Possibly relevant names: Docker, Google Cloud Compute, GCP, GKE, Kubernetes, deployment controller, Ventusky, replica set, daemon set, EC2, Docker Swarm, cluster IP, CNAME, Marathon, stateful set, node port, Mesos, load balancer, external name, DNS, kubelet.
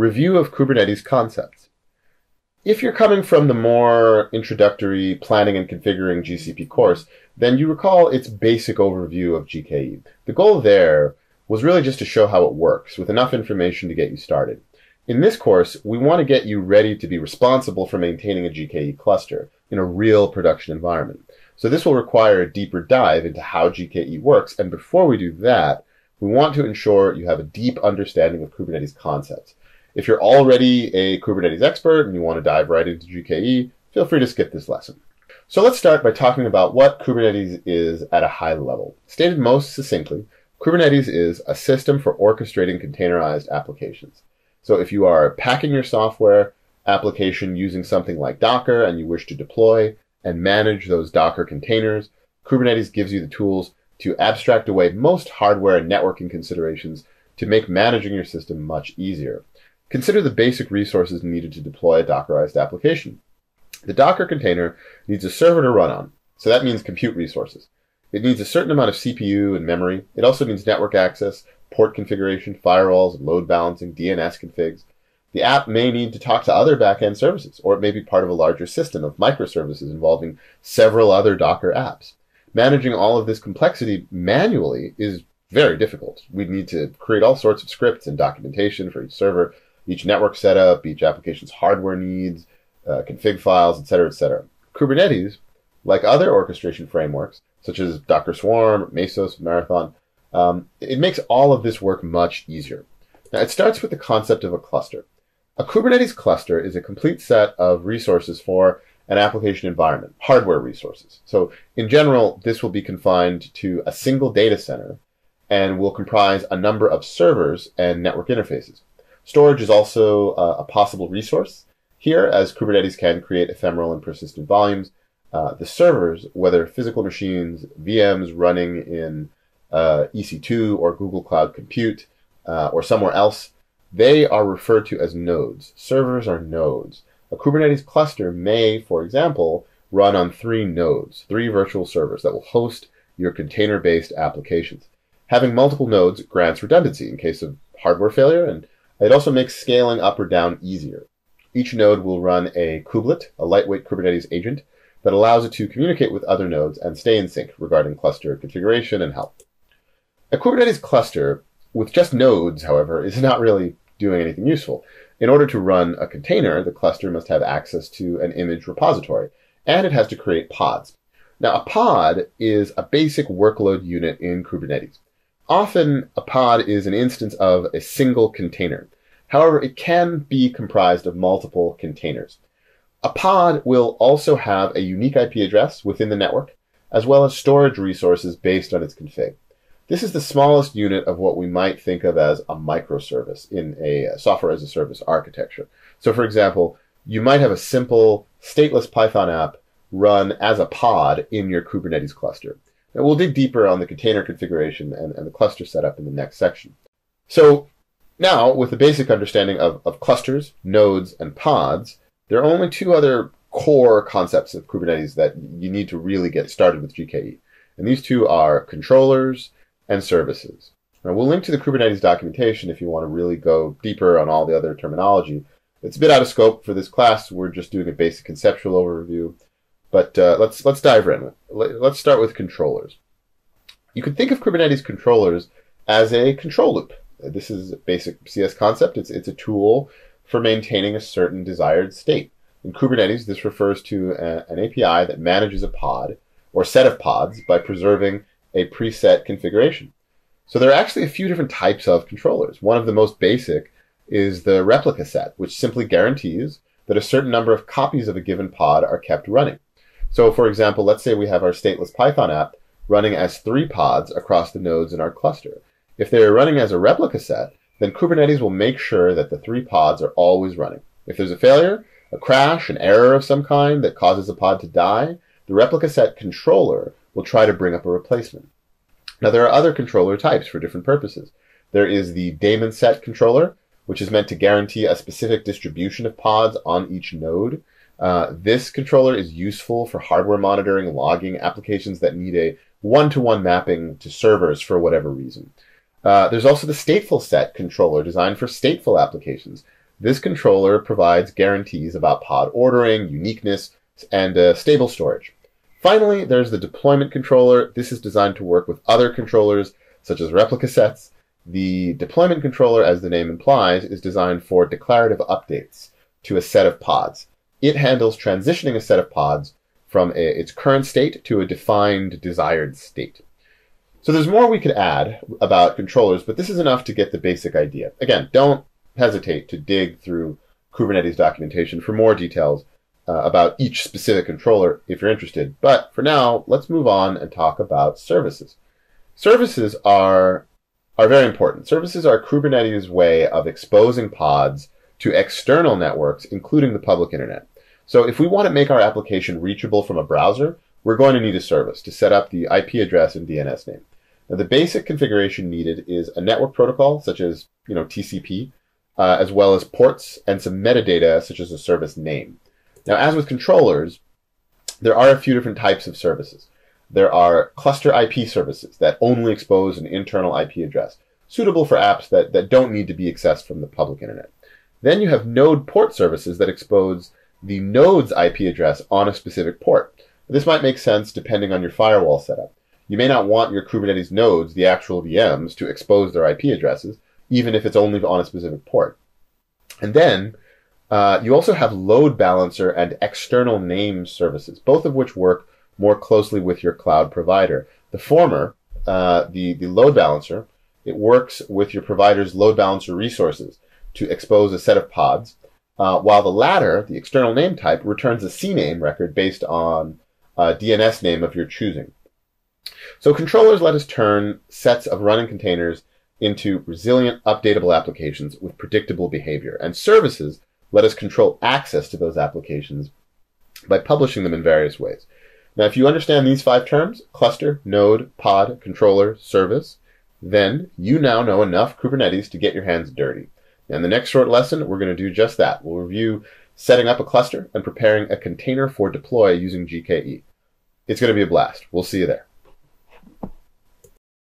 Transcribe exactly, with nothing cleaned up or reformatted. review of Kubernetes concepts. If you're coming from the more introductory planning and configuring G C P course, then you recall its basic overview of G K E. The goal there was really just to show how it works with enough information to get you started. In this course, we want to get you ready to be responsible for maintaining a G K E cluster in a real production environment. So this will require a deeper dive into how G K E works, and before we do that, we want to ensure you have a deep understanding of Kubernetes concepts. If you're already a Kubernetes expert and you want to dive right into G K E, feel free to skip this lesson. So let's start by talking about what Kubernetes is at a high level. Stated most succinctly, Kubernetes is a system for orchestrating containerized applications. So if you are packing your software application using something like Docker and you wish to deploy and manage those Docker containers, Kubernetes gives you the tools to abstract away most hardware and networking considerations to make managing your system much easier. Consider the basic resources needed to deploy a Dockerized application. The Docker container needs a server to run on, so that means compute resources. It needs a certain amount of C P U and memory. It also needs network access, port configuration, firewalls, load balancing, D N S configs. The app may need to talk to other backend services, or it may be part of a larger system of microservices involving several other Docker apps. Managing all of this complexity manually is very difficult. We'd need to create all sorts of scripts and documentation for each server, each network setup, each application's hardware needs, uh, config files, et cetera, et cetera. Kubernetes, like other orchestration frameworks, such as Docker Swarm, Mesos, Marathon, um, it makes all of this work much easier. Now, it starts with the concept of a cluster. A Kubernetes cluster is a complete set of resources for an application environment, hardware resources. So in general, this will be confined to a single data center and will comprise a number of servers and network interfaces. Storage is also uh, a possible resource here, as Kubernetes can create ephemeral and persistent volumes. Uh, the servers, whether physical machines, V Ms running in uh, E C two or Google Cloud Compute uh, or somewhere else, they are referred to as nodes. Servers are nodes. A Kubernetes cluster may, for example, run on three nodes, three virtual servers that will host your container-based applications. Having multiple nodes grants redundancy in case of hardware failure, and it also makes scaling up or down easier. Each node will run a kubelet, a lightweight Kubernetes agent, that allows it to communicate with other nodes and stay in sync regarding cluster configuration and health. A Kubernetes cluster with just nodes, however, is not really doing anything useful. In order to run a container, the cluster must have access to an image repository, and it has to create pods. Now, a pod is a basic workload unit in Kubernetes. Often, a pod is an instance of a single container. However, it can be comprised of multiple containers. A pod will also have a unique I P address within the network, as well as storage resources based on its config. This is the smallest unit of what we might think of as a microservice in a software as a service architecture. So for example, you might have a simple stateless Python app run as a pod in your Kubernetes cluster. Now we'll dig deeper on the container configuration and, and the cluster setup in the next section. So now, with the basic understanding of, of clusters, nodes, and pods, there are only two other core concepts of Kubernetes that you need to really get started with G K E. And these two are controllers and services. Now, we'll link to the Kubernetes documentation if you want to really go deeper on all the other terminology. It's a bit out of scope for this class. We're just doing a basic conceptual overview. But uh, let's, let's dive in. Let's start with controllers. You can think of Kubernetes controllers as a control loop. This is a basic C S concept. It's, it's a tool for maintaining a certain desired state. In Kubernetes, this refers to a, an A P I that manages a pod or set of pods by preserving a preset configuration. So there are actually a few different types of controllers. One of the most basic is the replica set, which simply guarantees that a certain number of copies of a given pod are kept running. So for example, let's say we have our stateless Python app running as three pods across the nodes in our cluster. If they're running as a replica set, then Kubernetes will make sure that the three pods are always running. If there's a failure, a crash, an error of some kind that causes a pod to die, the replica set controller will try to bring up a replacement. Now, there are other controller types for different purposes. There is the daemon set controller, which is meant to guarantee a specific distribution of pods on each node. Uh, this controller is useful for hardware monitoring, logging, applications that need a one-to-one mapping to servers for whatever reason. Uh, there's also the stateful set controller designed for stateful applications. This controller provides guarantees about pod ordering, uniqueness, and uh, stable storage. Finally, there's the deployment controller. This is designed to work with other controllers, such as replica sets. The deployment controller, as the name implies, is designed for declarative updates to a set of pods. It handles transitioning a set of pods from a, its current state to a defined desired state. So there's more we could add about controllers, but this is enough to get the basic idea. Again, don't hesitate to dig through Kubernetes documentation for more details Uh, about each specific controller if you're interested. But for now, let's move on and talk about services. Services are, are very important. Services are Kubernetes' way of exposing pods to external networks, including the public internet. So if we want to make our application reachable from a browser, we're going to need a service to set up the I P address and D N S name. Now, the basic configuration needed is a network protocol, such as you know T C P, uh, as well as ports and some metadata, such as a service name. Now, as with controllers, there are a few different types of services. There are cluster I P services that only expose an internal I P address, suitable for apps that, that don't need to be accessed from the public internet. Then you have node port services that expose the node's I P address on a specific port. This might make sense depending on your firewall setup. You may not want your Kubernetes nodes, the actual V Ms, to expose their I P addresses, even if it's only on a specific port. And then Uh, you also have load balancer and external name services, both of which work more closely with your cloud provider. The former, uh, the, the load balancer, it works with your provider's load balancer resources to expose a set of pods, uh, while the latter, the external name type, returns a C NAME record based on a D N S name of your choosing. So controllers let us turn sets of running containers into resilient, updatable applications with predictable behavior, and services let us control access to those applications by publishing them in various ways. Now, if you understand these five terms, cluster, node, pod, controller, service, then you now know enough Kubernetes to get your hands dirty. In the next short lesson, we're going to do just that. We'll review setting up a cluster and preparing a container for deploy using G K E. It's going to be a blast. We'll see you there.